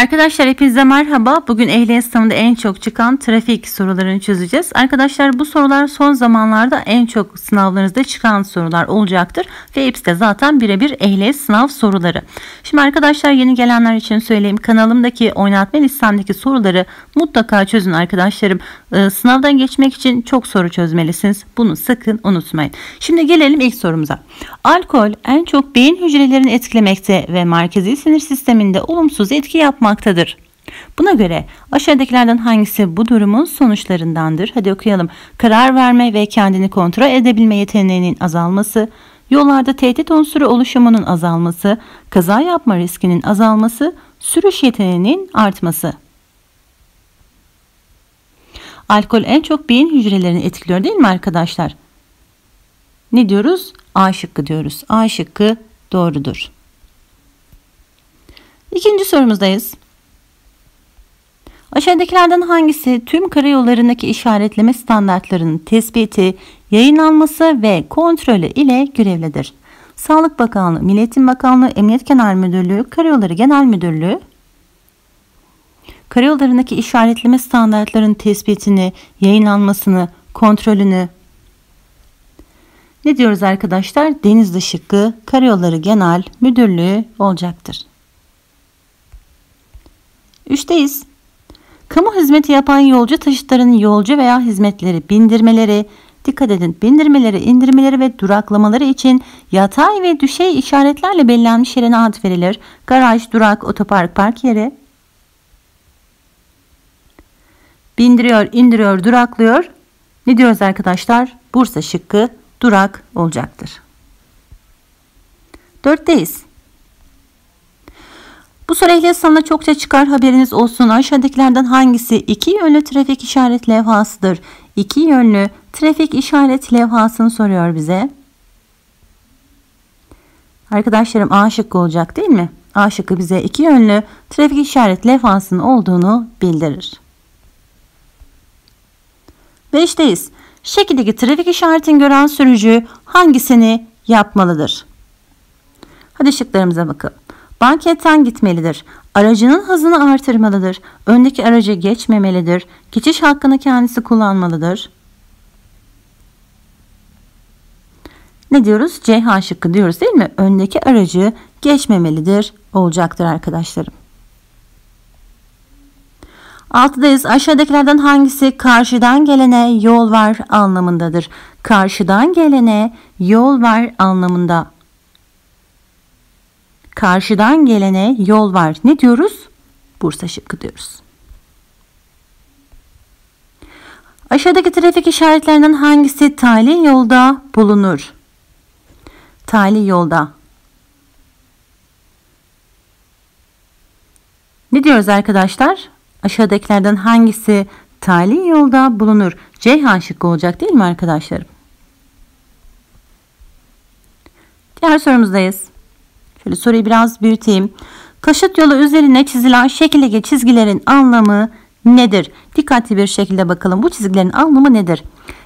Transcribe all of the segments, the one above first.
Arkadaşlar hepinize merhaba. Bugün ehliyet sınavında en çok çıkan trafik sorularını çözeceğiz. Arkadaşlar bu sorular son zamanlarda en çok sınavlarınızda çıkan sorular olacaktır. Ve hepsi de zaten birebir ehliyet sınav soruları. Şimdi arkadaşlar yeni gelenler için söyleyeyim. Kanalımdaki oynatma listemdeki soruları mutlaka çözün arkadaşlarım. Sınavdan geçmek için çok soru çözmelisiniz. Bunu sakın unutmayın. Şimdi gelelim ilk sorumuza. Alkol en çok beyin hücrelerini etkilemekte ve merkezi sinir sisteminde olumsuz etki yapmaktadır. Buna göre aşağıdakilerden hangisi bu durumun sonuçlarındandır? Hadi okuyalım. Karar verme ve kendini kontrol edebilme yeteneğinin azalması, yollarda tehdit unsuru oluşumunun azalması, kaza yapma riskinin azalması, sürüş yeteneğinin artması. Alkol en çok beyin hücrelerini etkiliyor değil mi arkadaşlar? Ne diyoruz? A şıkkı diyoruz. A şıkkı doğrudur. İkinci sorumuzdayız. Aşağıdakilerden hangisi tüm karayollarındaki işaretleme standartlarının tespiti, yayınlanması ve kontrolü ile görevlidir? Sağlık Bakanlığı, Milli Eğitim Bakanlığı, Emniyet Genel Müdürlüğü, Karayolları Genel Müdürlüğü. Karayollarındaki işaretleme standartlarının tespitini, yayınlanmasını, kontrolünü ne diyoruz arkadaşlar? Denizli şıkkı Karayolları Genel Müdürlüğü olacaktır. 3'teyiz. Kamu hizmeti yapan yolcu taşıtlarının yolcu veya hizmetleri bindirmeleri, dikkat edin bindirmeleri, indirmeleri ve duraklamaları için yatay ve düşey işaretlerle belirlenmiş yerine ad verilir. Garaj, durak, otopark, park yeri. Bindiriyor, indiriyor, duraklıyor. Ne diyoruz arkadaşlar? Bursa şıkkı durak olacaktır. 4'teyiz. Bu soru ehliyet sınavına çokça çıkar, haberiniz olsun. Aşağıdakilerden hangisi iki yönlü trafik işaret levhasıdır? İki yönlü trafik işaret levhasını soruyor bize. Arkadaşlarım A şıkkı olacak değil mi? A şıkkı bize iki yönlü trafik işaret levhasının olduğunu bildirir. 5'teyiz. Şekildeki trafik işaretini gören sürücü hangisini yapmalıdır? Hadi şıklarımıza bakalım. Banketten gitmelidir. Aracının hızını artırmalıdır. Öndeki aracı geçmemelidir. Geçiş hakkını kendisi kullanmalıdır. Ne diyoruz? CH şıkkı diyoruz değil mi? Öndeki aracı geçmemelidir olacaktır arkadaşlarım. 6'dayız. Aşağıdakilerden hangisi karşıdan gelene yol ver anlamındadır? Karşıdan gelene yol ver anlamında. Karşıdan gelene yol ver. Ne diyoruz? Bursa şıkkı diyoruz. Aşağıdaki trafik işaretlerinden hangisi tali yolda bulunur? Tali yolda. Ne diyoruz arkadaşlar? Aşağıdakilerden hangisi tali yolda bulunur? C şıkkı olacak değil mi arkadaşlarım? Diğer sorumuzdayız. Şöyle soruyu biraz büyüteyim. Kaşıt yolu üzerine çizilen şekildeki çizgilerin anlamı nedir? Dikkatli bir şekilde bakalım. Bu çizgilerin anlamı nedir?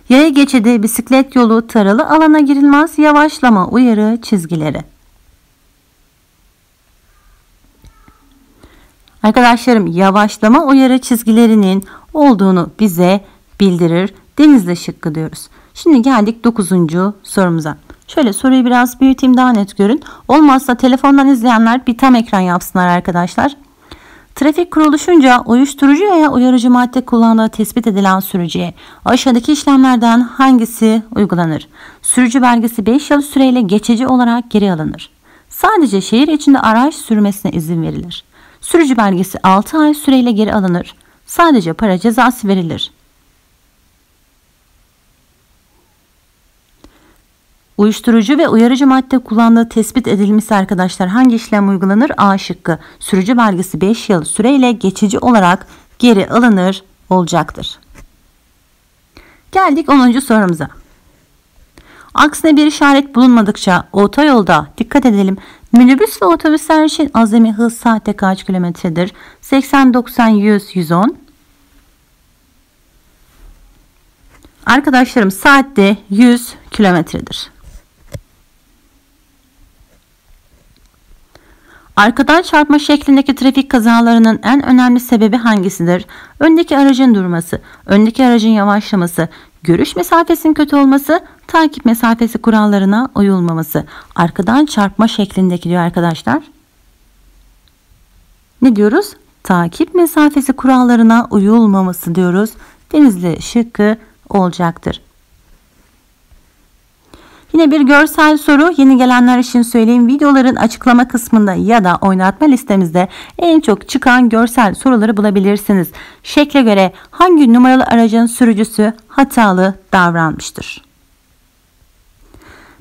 Yaya geçidi, bisiklet yolu, taralı alana girilmez, yavaşlama uyarı çizgileri. Arkadaşlarım yavaşlama uyarı çizgilerinin olduğunu bize bildirir. Denizli şıkkı diyoruz. Şimdi geldik 9. sorumuza. Şöyle soruyu biraz büyüteyim daha net görün. Olmazsa telefondan izleyenler bir tam ekran yapsınlar arkadaşlar. Trafik kuruluşunca uyuşturucu veya uyarıcı madde kullandığı tespit edilen sürücüye aşağıdaki işlemlerden hangisi uygulanır? Sürücü belgesi 5 yıl süreyle geçici olarak geri alınır. Sadece şehir içinde araç sürmesine izin verilir. Sürücü belgesi 6 ay süreyle geri alınır. Sadece para cezası verilir. Uyuşturucu ve uyarıcı madde kullandığı tespit edilmişse arkadaşlar hangi işlem uygulanır? A şıkkı. Sürücü belgesi 5 yıl süreyle geçici olarak geri alınır olacaktır. Geldik 10. sorumuza. Aksine bir işaret bulunmadıkça otoyolda dikkat edelim. Minibüs ve otobüsler için azami hız saatte kaç kilometredir? 80, 90, 100, 110. Arkadaşlarım saatte 100 kilometredir. Arkadan çarpma şeklindeki trafik kazalarının en önemli sebebi hangisidir? Öndeki aracın durması, öndeki aracın yavaşlaması, görüş mesafesinin kötü olması, takip mesafesi kurallarına uyulmaması. Arkadan çarpma şeklindeki diyor arkadaşlar. Ne diyoruz? Takip mesafesi kurallarına uyulmaması diyoruz. Denizli şıkkı olacaktır. Yine bir görsel soru. Yeni gelenler için söyleyeyim. Videoların açıklama kısmında ya da oynatma listemizde en çok çıkan görsel soruları bulabilirsiniz. Şekle göre hangi numaralı aracın sürücüsü hatalı davranmıştır?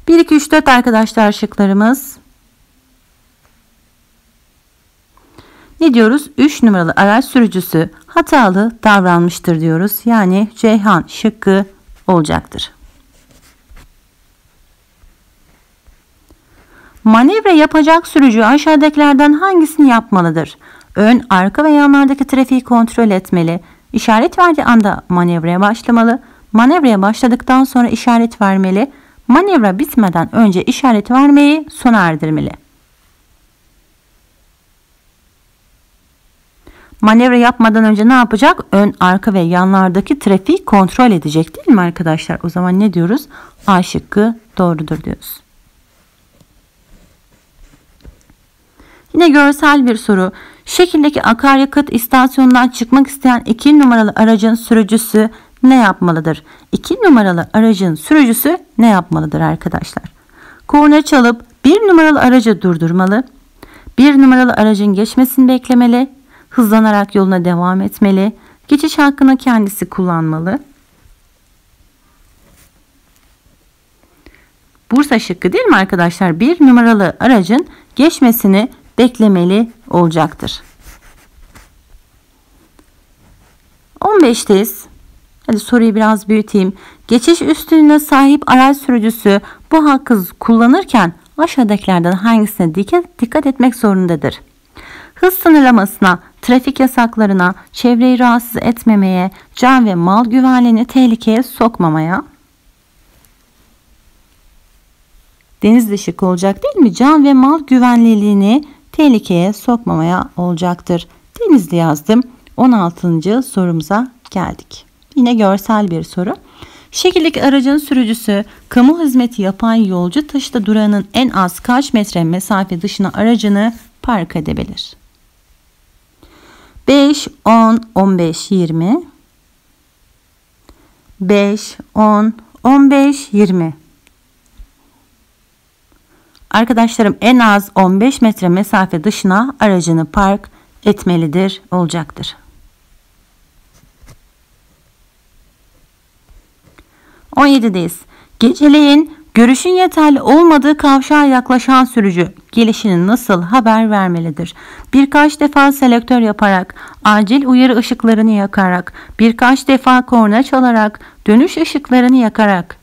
1, 2, 3, 4 arkadaşlar şıklarımız. Ne diyoruz? 3 numaralı araç sürücüsü hatalı davranmıştır diyoruz. Yani Ceyhan şıkkı olacaktır. Manevra yapacak sürücü aşağıdakilerden hangisini yapmalıdır? Ön, arka ve yanlardaki trafiği kontrol etmeli. İşaret verdiği anda manevraya başlamalı. Manevraya başladıktan sonra işaret vermeli. Manevra bitmeden önce işaret vermeyi sona erdirmeli. Manevra yapmadan önce ne yapacak? Ön, arka ve yanlardaki trafiği kontrol edecek değil mi arkadaşlar? O zaman ne diyoruz? A şıkkı doğrudur diyoruz. Yine görsel bir soru. Şekildeki akaryakıt istasyonundan çıkmak isteyen 2 numaralı aracın sürücüsü ne yapmalıdır? 2 numaralı aracın sürücüsü ne yapmalıdır arkadaşlar? Korna çalıp 1 numaralı aracı durdurmalı. 1 numaralı aracın geçmesini beklemeli. Hızlanarak yoluna devam etmeli. Geçiş hakkını kendisi kullanmalı. Bursa şıkkı değil mi arkadaşlar? 1 numaralı aracın geçmesini beklemeli olacaktır. 15'teyiz. Hadi soruyu biraz büyüteyim. Geçiş üstünlüğüne sahip araç sürücüsü bu hakkı kullanırken aşağıdakilerden hangisine dikkat etmek zorundadır? Hız sınırlamasına, trafik yasaklarına, çevreyi rahatsız etmemeye, can ve mal güvenliğini tehlikeye sokmamaya. Denizli şık olacak değil mi? Can ve mal güvenliğini tehlikeye sokmamaya olacaktır. Denizli yazdım. 16. sorumuza geldik. Yine görsel bir soru. Şekildeki aracın sürücüsü kamu hizmeti yapan yolcu taşıda durağının en az kaç metre mesafe dışına aracını park edebilir? 5, 10, 15, 20. 5, 10, 15, 20. Arkadaşlarım en az 15 metre mesafe dışına aracını park etmelidir olacaktır. 17'deyiz. Geceleyin görüşün yeterli olmadığı kavşağa yaklaşan sürücü gelişini nasıl haber vermelidir? Birkaç defa selektör yaparak, acil uyarı ışıklarını yakarak, birkaç defa korna çalarak, dönüş ışıklarını yakarak.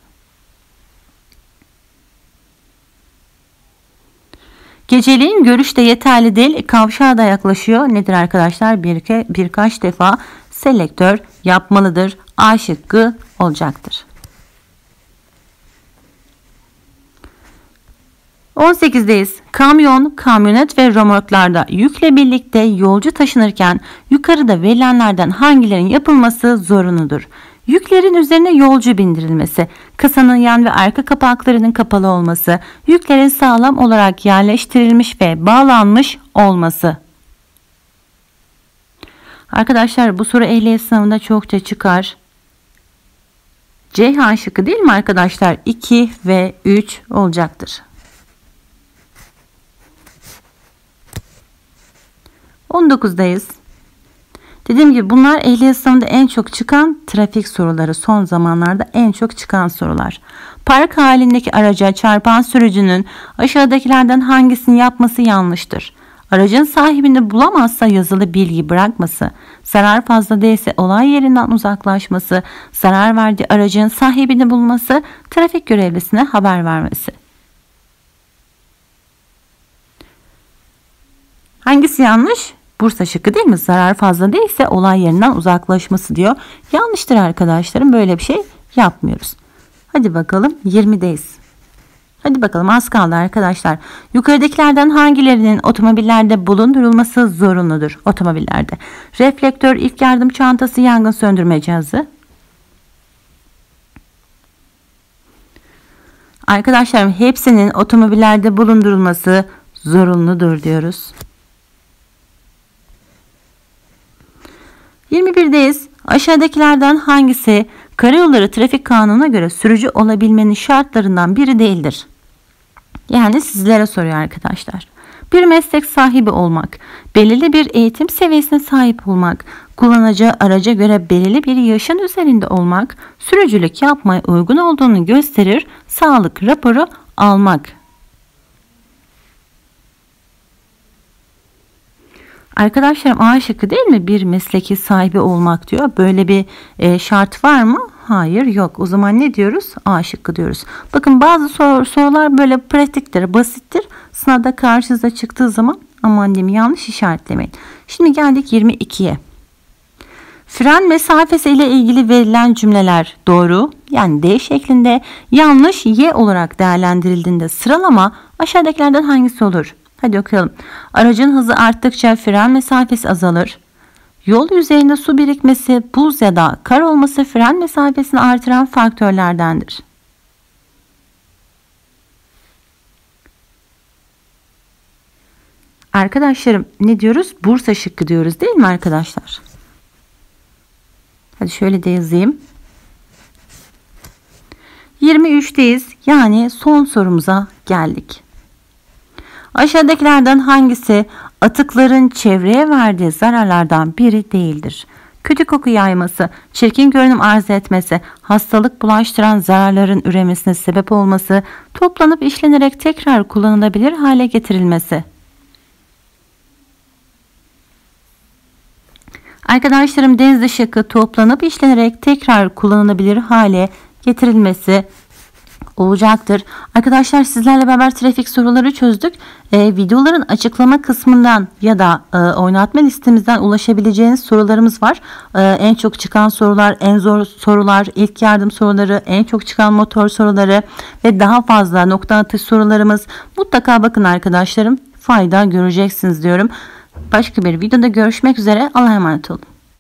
Geceliğin görüşte yeterli değil, kavşağa da yaklaşıyor. Nedir arkadaşlar? Birkaç defa selektör yapmalıdır. A şıkkı olacaktır. 18'deyiz. Kamyon, kamyonet ve römorklarda yükle birlikte yolcu taşınırken yukarıda verilenlerden hangilerinin yapılması zorunludur? Yüklerin üzerine yolcu bindirilmesi, kasanın yan ve arka kapaklarının kapalı olması, yüklerin sağlam olarak yerleştirilmiş ve bağlanmış olması. Arkadaşlar bu soru ehliyet sınavında çokça çıkar. Ceyhan şıkkı değil mi arkadaşlar? 2 ve 3 olacaktır. 19'dayız. Dediğim gibi bunlar ehliyet sınavında en çok çıkan trafik soruları. Son zamanlarda en çok çıkan sorular. Park halindeki araca çarpan sürücünün aşağıdakilerden hangisini yapması yanlıştır? Aracın sahibini bulamazsa yazılı bilgi bırakması, zarar fazla değilse olay yerinden uzaklaşması, zarar verdiği aracın sahibini bulması, trafik görevlisine haber vermesi. Hangisi yanlış? Bursa şıkkı değil mi? Zarar fazla değilse olay yerinden uzaklaşması diyor. Yanlıştır arkadaşlarım. Böyle bir şey yapmıyoruz. Hadi bakalım 20'deyiz. Hadi bakalım, az kaldı arkadaşlar. Yukarıdakilerden hangilerinin otomobillerde bulundurulması zorunludur? Otomobillerde reflektör, ilk yardım çantası, yangın söndürme cihazı. Arkadaşlarım, hepsinin otomobillerde bulundurulması zorunludur diyoruz. 21'deyiz. Aşağıdakilerden hangisi Karayolları Trafik Kanunu'na göre sürücü olabilmenin şartlarından biri değildir? Yani sizlere soruyor arkadaşlar. Bir meslek sahibi olmak, belirli bir eğitim seviyesine sahip olmak, kullanacağı araca göre belirli bir yaşın üzerinde olmak, sürücülük yapmaya uygun olduğunu gösterir, sağlık raporu almak. Arkadaşlarım, A şıkkı değil mi? Bir mesleki sahibi olmak diyor. Böyle bir şart var mı? Hayır, yok. O zaman ne diyoruz? A şıkkı diyoruz. Bakın, bazı sorular böyle pratiktir, basittir. Sınavda karşınıza çıktığı zaman aman diyeyim, yanlış işaretlemeyin. Şimdi geldik 22'ye. Fren mesafesi ile ilgili verilen cümleler doğru, yani D şeklinde, yanlış Y olarak değerlendirildiğinde sıralama aşağıdakilerden hangisi olur? Hadi okuyalım. Aracın hızı arttıkça fren mesafesi azalır. Yol yüzeyinde su birikmesi, buz ya da kar olması fren mesafesini artıran faktörlerdendir. Arkadaşlarım, ne diyoruz? Bursa şıkkı diyoruz değil mi arkadaşlar? Hadi şöyle de yazayım. 23'teyiz. Yani son sorumuza geldik. Aşağıdakilerden hangisi atıkların çevreye verdiği zararlardan biri değildir? Kötü koku yayması, çirkin görünüm arz etmesi, hastalık bulaştıran zararların üremesine sebep olması, toplanıp işlenerek tekrar kullanılabilir hale getirilmesi. Arkadaşlarım, denizli şıkkı toplanıp işlenerek tekrar kullanılabilir hale getirilmesi olacaktır. Arkadaşlar, sizlerle beraber trafik soruları çözdük. Videoların açıklama kısmından ya da oynatma listemizden ulaşabileceğiniz sorularımız var. En çok çıkan sorular, en zor sorular, ilk yardım soruları, en çok çıkan motor soruları ve daha fazla nokta atış sorularımız. Mutlaka bakın arkadaşlarım, fayda göreceksiniz diyorum. Başka bir videoda görüşmek üzere. Allah'a emanet olun.